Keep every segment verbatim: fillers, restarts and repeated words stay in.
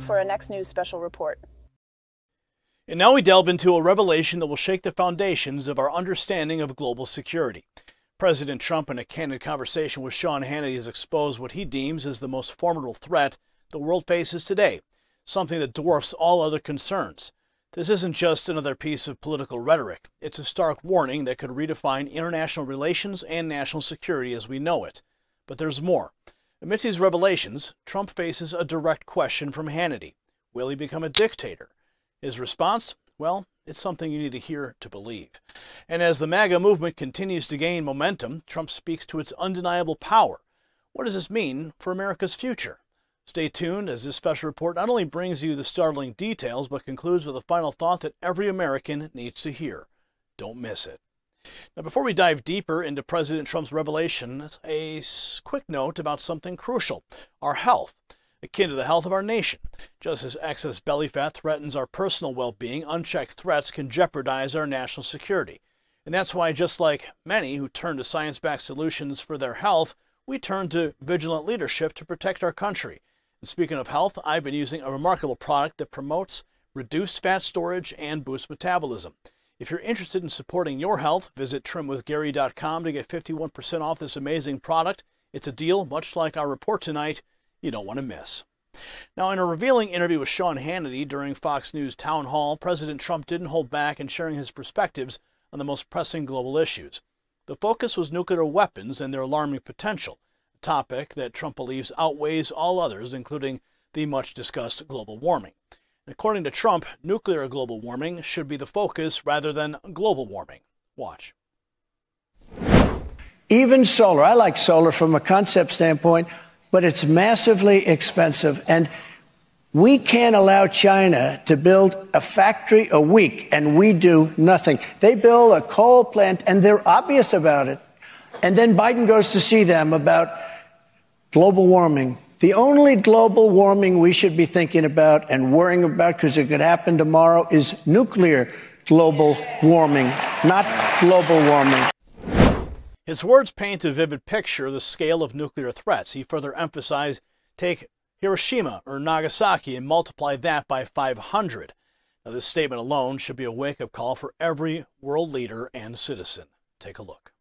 for a Next News special report. And now we delve into a revelation that will shake the foundations of our understanding of global security. President Trump, in a candid conversation with Sean Hannity, has exposed what he deems as the most formidable threat the world faces today, something that dwarfs all other concerns. This isn't just another piece of political rhetoric. It's a stark warning that could redefine international relations and national security as we know it. But there's more. Amidst these revelations, Trump faces a direct question from Hannity. Will he become a dictator? His response? Well, it's something you need to hear to believe. And as the MAGA movement continues to gain momentum, Trump speaks to its undeniable power. What does this mean for America's future? Stay tuned, as this special report not only brings you the startling details, but concludes with a final thought that every American needs to hear. Don't miss it. Now, before we dive deeper into President Trump's revelations, a quick note about something crucial: our health, akin to the health of our nation. Just as excess belly fat threatens our personal well-being, unchecked threats can jeopardize our national security. And that's why, just like many who turn to science-backed solutions for their health, we turn to vigilant leadership to protect our country. And speaking of health, I've been using a remarkable product that promotes reduced fat storage and boosts metabolism. If you're interested in supporting your health, visit Trim With Gary dot com to get fifty-one percent off this amazing product. It's a deal, much like our report tonight, you don't want to miss. Now, in a revealing interview with Sean Hannity during Fox News Town Hall, President Trump didn't hold back in sharing his perspectives on the most pressing global issues. The focus was nuclear weapons and their alarming potential, topic that Trump believes outweighs all others, including the much-discussed global warming. According to Trump, nuclear global warming should be the focus rather than global warming. Watch. Even solar. I like solar from a concept standpoint, but it's massively expensive, and we can't allow China to build a factory a week, and we do nothing. They build a coal plant, and they're obvious about it. And then Biden goes to see them about global warming. The only global warming we should be thinking about and worrying about, because it could happen tomorrow, is nuclear global warming, not global warming. His words paint a vivid picture of the scale of nuclear threats. He further emphasized, take Hiroshima or Nagasaki and multiply that by five hundred. Now, this statement alone should be a wake-up call for every world leader and citizen. Take a look.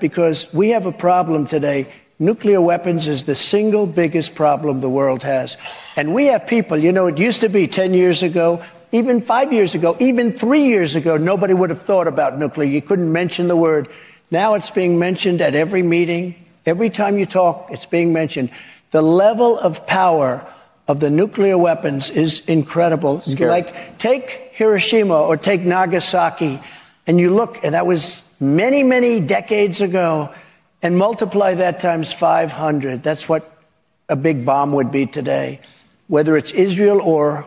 Because we have a problem today. Nuclear weapons is the single biggest problem the world has. And we have people, you know, it used to be ten years ago, even five years ago, even three years ago, nobody would have thought about nuclear. You couldn't mention the word. Now it's being mentioned at every meeting. Every time you talk, it's being mentioned. The level of power of the nuclear weapons is incredible. Scary. Like, take Hiroshima or take Nagasaki, and you look, and that was many, many decades ago, and multiply that times five hundred. That's what a big bomb would be today, whether it's Israel or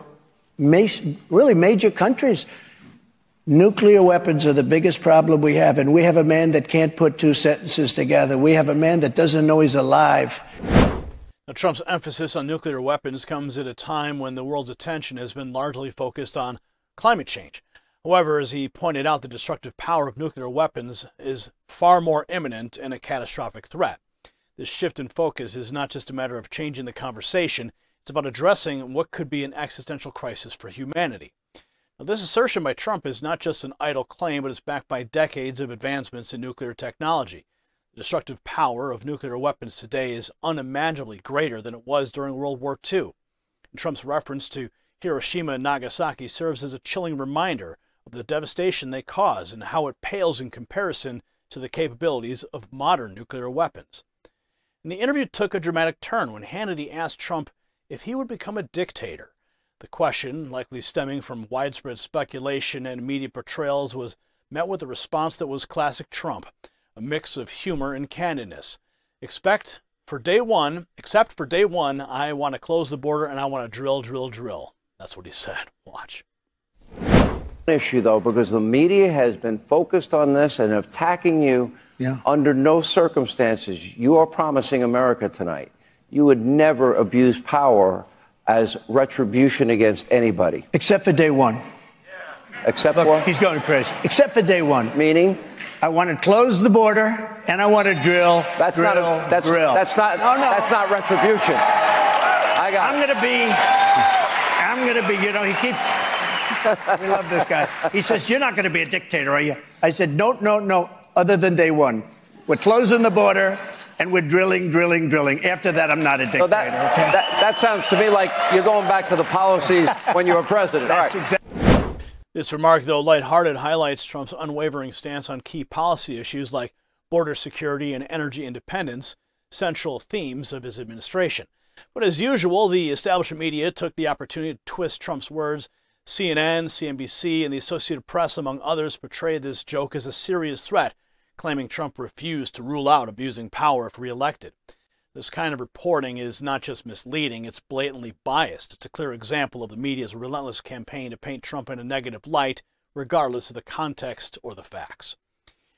really major countries. Nuclear weapons are the biggest problem we have, and we have a man that can't put two sentences together. We have a man that doesn't know he's alive. Now, Trump's emphasis on nuclear weapons comes at a time when the world's attention has been largely focused on climate change. However, as he pointed out, the destructive power of nuclear weapons is far more imminent and a catastrophic threat. This shift in focus is not just a matter of changing the conversation, it's about addressing what could be an existential crisis for humanity. Now, this assertion by Trump is not just an idle claim, but it's backed by decades of advancements in nuclear technology. The destructive power of nuclear weapons today is unimaginably greater than it was during World War Two. And Trump's reference to Hiroshima and Nagasaki serves as a chilling reminder of the devastation they cause and how it pales in comparison to the capabilities of modern nuclear weapons. And the interview took a dramatic turn when Hannity asked Trump if he would become a dictator. The question, likely stemming from widespread speculation and media portrayals, was met with a response that was classic Trump, a mix of humor and candidness. Expect for day one, except for day one, I want to close the border and I want to drill, drill, drill. That's what he said. Watch. Issue, though, because the media has been focused on this and attacking you. Yeah. Under no circumstances. You are promising America tonight. You would never abuse power as retribution against anybody. Except for day one. Yeah. Except Look, for? He's going crazy. Except for day one. Meaning? I want to close the border and I want to drill, that's drill, not a, that's, drill. That's not, oh, no. That's not retribution. I I got I'm going to be, I'm going to be, you know, he keeps, we love this guy. He says, you're not going to be a dictator, are you? I said, no, no, no, other than day one. We're closing the border. And we're drilling, drilling, drilling. After that, I'm not a dictator. So that, okay? that, that sounds to me like you're going back to the policies when you were president. All right. Exactly. This remark, though lighthearted, highlights Trump's unwavering stance on key policy issues like border security and energy independence, central themes of his administration. But as usual, the establishment media took the opportunity to twist Trump's words. C N N, C N B C, and the Associated Press, among others, portrayed this joke as a serious threat, claiming Trump refused to rule out abusing power if reelected. This kind of reporting is not just misleading, it's blatantly biased. It's a clear example of the media's relentless campaign to paint Trump in a negative light, regardless of the context or the facts.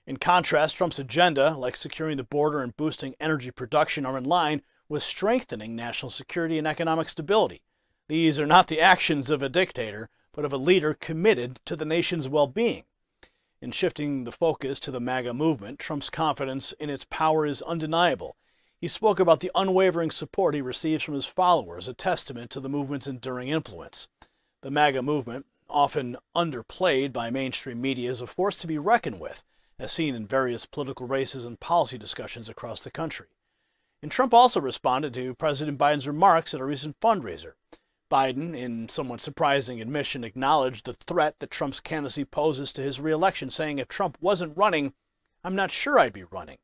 In contrast, Trump's agenda, like securing the border and boosting energy production, are in line with strengthening national security and economic stability. These are not the actions of a dictator, but of a leader committed to the nation's well-being. In shifting the focus to the MAGA movement, Trump's confidence in its power is undeniable. He spoke about the unwavering support he receives from his followers, a testament to the movement's enduring influence. The MAGA movement, often underplayed by mainstream media, is a force to be reckoned with, as seen in various political races and policy discussions across the country. And Trump also responded to President Biden's remarks at a recent fundraiser. Biden, in somewhat surprising admission, acknowledged the threat that Trump's candidacy poses to his re-election, saying, if Trump wasn't running, I'm not sure I'd be running.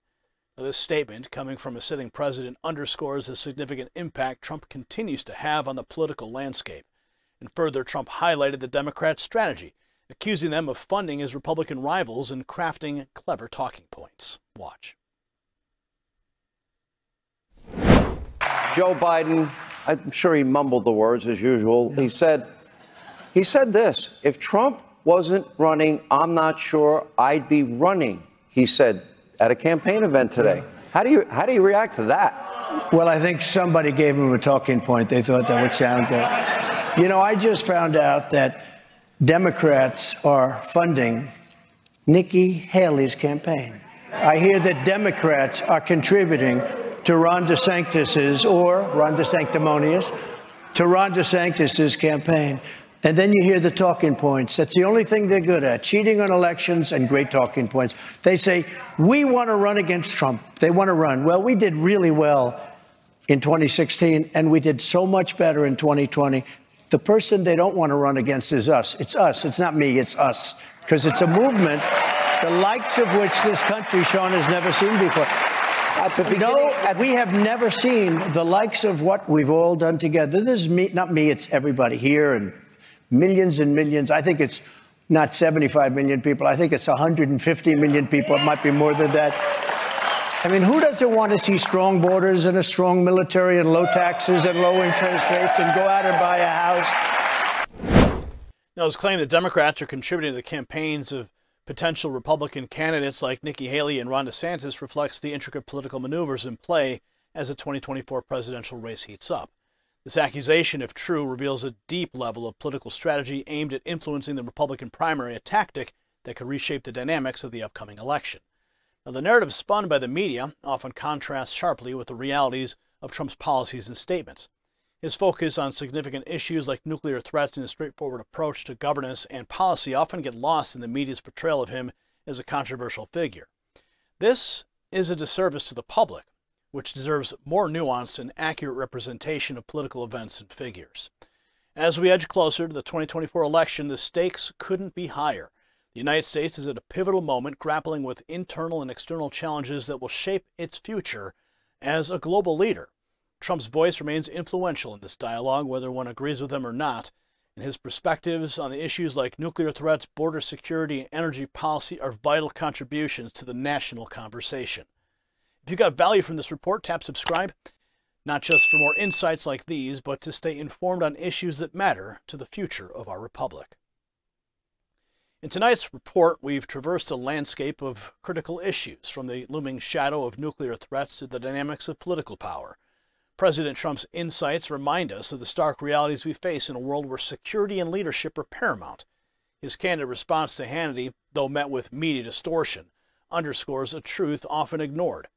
Now, this statement, coming from a sitting president, underscores the significant impact Trump continues to have on the political landscape. And further, Trump highlighted the Democrats' strategy, accusing them of funding his Republican rivals and crafting clever talking points. Watch. Joe Biden, I'm sure he mumbled the words as usual. He said, he said this, if Trump wasn't running, I'm not sure I'd be running, he said at a campaign event today. How do you, how do you react to that? Well, I think somebody gave him a talking point. They thought that would sound good. You know, I just found out that Democrats are funding Nikki Haley's campaign. I hear that Democrats are contributing to Ron DeSantis's or Ron DeSanctimonious, to Ron DeSantis's campaign. And then you hear the talking points. That's the only thing they're good at, cheating on elections and great talking points. They say, we want to run against Trump. They want to run. Well, we did really well in twenty sixteen, and we did so much better in twenty twenty. The person they don't want to run against is us. It's us. It's not me. It's us. Because it's a movement, the likes of which this country, Sean, has never seen before. At the beginning, no, at we have never seen the likes of what we've all done together. This is me, not me, it's everybody here and millions and millions. I think it's not seventy-five million people. I think it's one hundred fifty million people. It might be more than that. I mean, who doesn't want to see strong borders and a strong military and low taxes and low interest rates and go out and buy a house? Now, his claim that Democrats are contributing to the campaigns of potential Republican candidates like Nikki Haley and Ron DeSantis reflects the intricate political maneuvers in play as the twenty twenty-four presidential race heats up. This accusation, if true, reveals a deep level of political strategy aimed at influencing the Republican primary, a tactic that could reshape the dynamics of the upcoming election. Now, the narrative spun by the media often contrasts sharply with the realities of Trump's policies and statements. His focus on significant issues like nuclear threats and his straightforward approach to governance and policy often get lost in the media's portrayal of him as a controversial figure. This is a disservice to the public, which deserves more nuanced and accurate representation of political events and figures. As we edge closer to the twenty twenty-four election, the stakes couldn't be higher. The United States is at a pivotal moment, grappling with internal and external challenges that will shape its future as a global leader. Trump's voice remains influential in this dialogue, whether one agrees with him or not, and his perspectives on the issues like nuclear threats, border security, and energy policy are vital contributions to the national conversation. If you got value from this report, tap subscribe, not just for more insights like these, but to stay informed on issues that matter to the future of our republic. In tonight's report, we've traversed a landscape of critical issues, from the looming shadow of nuclear threats to the dynamics of political power. President Trump's insights remind us of the stark realities we face in a world where security and leadership are paramount. His candid response to Hannity, though met with media distortion, underscores a truth often ignored.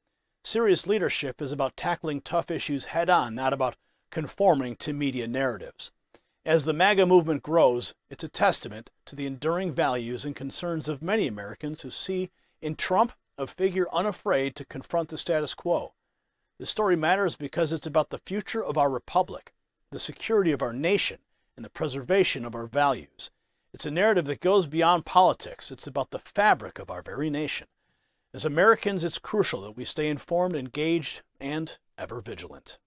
Serious leadership is about tackling tough issues head-on, not about conforming to media narratives. As the MAGA movement grows, it's a testament to the enduring values and concerns of many Americans who see in Trump a figure unafraid to confront the status quo. This story matters because it's about the future of our republic, the security of our nation, and the preservation of our values. It's a narrative that goes beyond politics. It's about the fabric of our very nation. As Americans, it's crucial that we stay informed, engaged, and ever vigilant.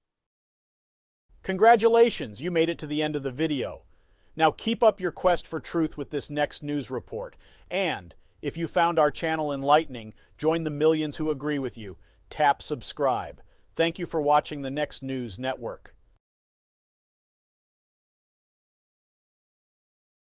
Congratulations, you made it to the end of the video. Now keep up your quest for truth with this Next News Report. And if you found our channel enlightening, join the millions who agree with you. Tap subscribe. Thank you for watching the Next News Network.